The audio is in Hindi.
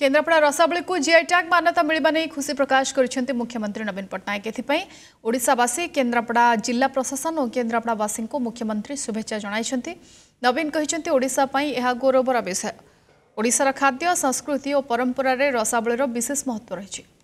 केन्द्रापड़ा रसाबली को जीआई टैग मान्यता मिलवा नहीं खुशी प्रकाश करिसेंते मुख्यमंत्री नवीन पट्टनायक। एथिपाई ओडिशावासी केन्द्रापड़ा जिला प्रशासन और केन्द्रापड़ावासी को मुख्यमंत्री शुभेच्छा जणाइसेंते। नवीन कहिसेंते ओडिशा पई एहा गौरवर विषय। ओडिशार खाद्य संस्कृति और परंपरार रसाबलीर विशेष महत्व रहिछि।